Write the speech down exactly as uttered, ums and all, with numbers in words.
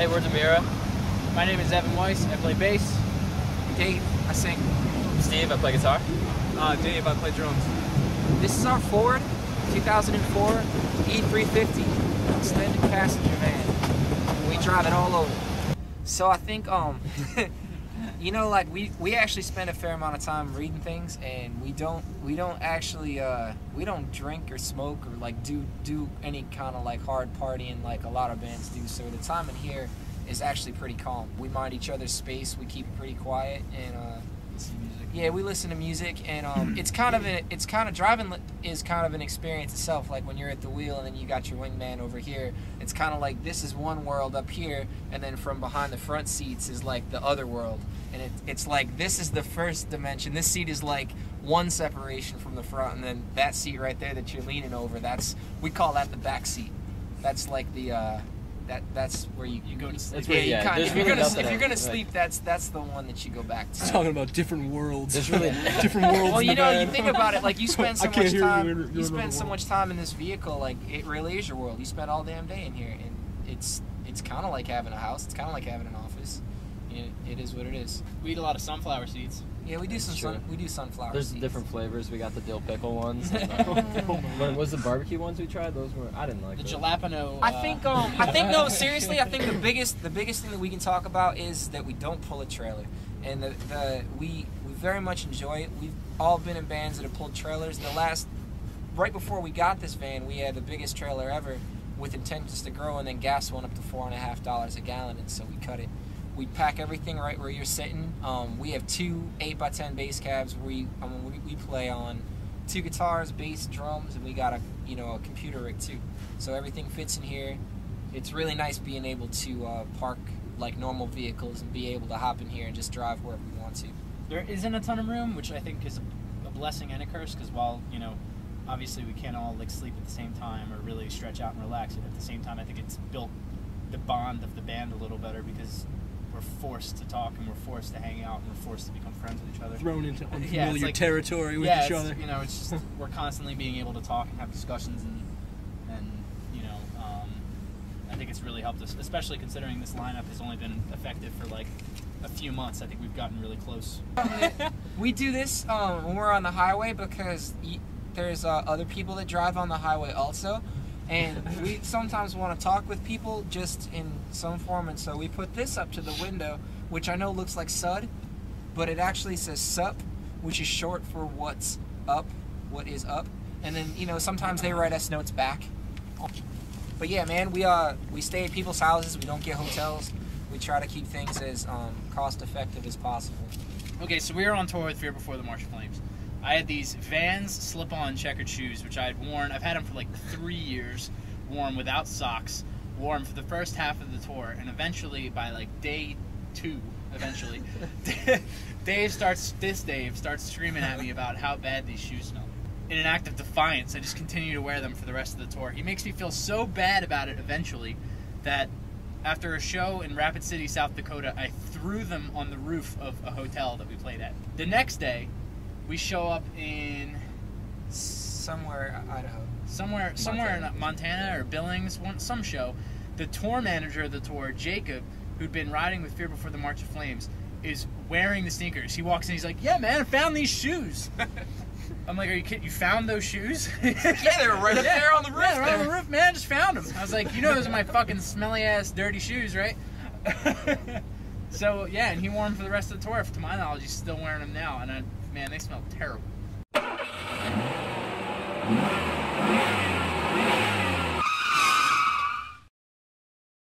Hey, we're Damiera. My name is Evan Weiss. I play bass. Dave, I sing. Steve, I play guitar. Uh, Dave, I play drums. This is our Ford two thousand four E three fifty extended passenger van. We drive it all over. So I think, um, you know, like we we actually spend a fair amount of time reading things, and we don't we don't actually uh, we don't drink or smoke or like do do any kind of like hard partying like a lot of bands do. So the time in here is actually pretty calm. We mind each other's space. We keep it pretty quiet, and uh, listen to music. Yeah, we listen to music, and um, it's kind of a, it's kind of driving is kind of an experience itself. Like when you're at the wheel and then you got your wingman over here. It's kind of like this is one world up here, and then from behind the front seats is like the other world, and it, it's like this is the first dimension. This seat is like one separation from the front, and then that seat right there that you're leaning over. That's we call that the back seat. That's like the. Uh, That, that's where you, you go to sleep. Yeah, yeah. You kind of, if, really you're gonna, if you're going to sleep, right. that's that's the one that you go back to. We're talking about different worlds. There's really different worlds. Well, you know, band. You think about it, like you spend so much time, you, you spend so much time in this vehicle, like it really is your world. You spend all damn day in here, and it's it's kind of like having a house. It's kind of like having an office. It, it is what it is. We eat a lot of sunflower seeds. Yeah, we do that's some sun, we do sunflower There's seeds. There's different flavors. We got the dill pickle ones. What was the barbecue ones we tried? Those were I didn't like the those. Jalapeno. I uh, think um I think no seriously I think the biggest the biggest thing that we can talk about is that we don't pull a trailer, and the, the we we very much enjoy it. We've all been in bands that have pulled trailers. The last right before we got this van, we had the biggest trailer ever with intentions to grow, and then gas went up to four and a half dollars a gallon, and so we cut it. We pack everything right where you're sitting. Um, we have two eight by ten bass cabs. We, I mean, we we play on two guitars, bass, drums, and we got a you know a computer rig too. So everything fits in here. It's really nice being able to uh, park like normal vehicles and be able to hop in here and just drive wherever we want to. There isn't a ton of room, which I think is a blessing and a curse, because while you know, obviously we can't all like sleep at the same time or really stretch out and relax. At the same time, I think it's built the bond of the band a little better because. We're forced to talk, and we're forced to hang out, and we're forced to become friends with each other. Thrown into unfamiliar yeah, like, territory with yeah, each other. You know, it's just we're constantly being able to talk and have discussions, and and you know, um, I think it's really helped us, especially considering this lineup has only been effective for like a few months. I think we've gotten really close. We do this um, when we're on the highway because there's uh, other people that drive on the highway also. And we sometimes want to talk with people just in some form, and so we put this up to the window, which I know looks like S U D, but it actually says S U P, which is short for what's up, what is up. And then, you know, sometimes they write us notes back. But yeah, man, we uh we stay at people's houses, we don't get hotels. We try to keep things as um, cost-effective as possible. Okay, so we were on tour with Fear Before the March of Flames. I had these Vans slip-on checkered shoes, which I had worn. I've had them for like three years, worn without socks, worn for the first half of the tour, and eventually, by like day two, eventually, Dave starts. This Dave starts screaming at me about how bad these shoes smell. In an act of defiance, I just continue to wear them for the rest of the tour. He makes me feel so bad about it eventually that after a show in Rapid City, South Dakota, I threw them on the roof of a hotel that we played at. The next day. We show up in somewhere Idaho, somewhere somewhere Montana. in Montana or Billings, one, some show. The tour manager of the tour, Jacob, who'd been riding with Fear Before the March of Flames, is wearing the sneakers. He walks in, he's like, "Yeah, man, I found these shoes." I'm like, "Are you kidding? You found those shoes?" Yeah, they were right up there on the roof. Yeah, they're on the roof, man. I just found them. I was like, "You know, those are my fucking smelly ass, dirty shoes, right?" So yeah, and he wore them for the rest of the tour. To my knowledge, he's still wearing them now, and I. Man, they smell terrible.